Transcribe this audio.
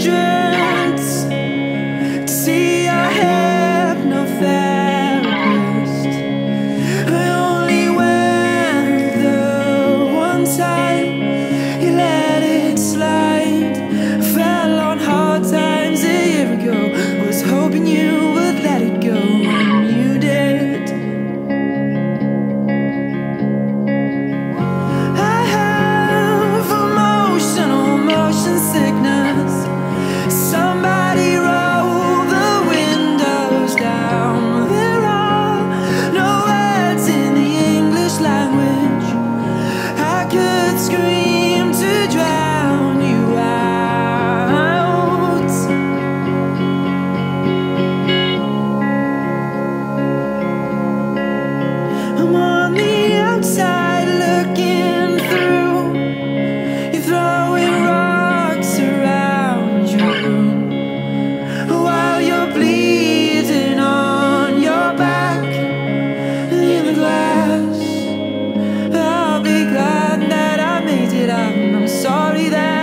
hindrance to see I have no therapist. I only went the one time you let it slide. I fell on hard times a year ago, was hoping you would let it go, and you did. I have emotional motion sickness. Somebody roll the windows down. There are no words in the English language. I could scream to drown you out. I'm on the outside looking through. You're throwing rocks around while you're bleeding on your back in the glass. I'll be glad that I made it out, and I'm sorry that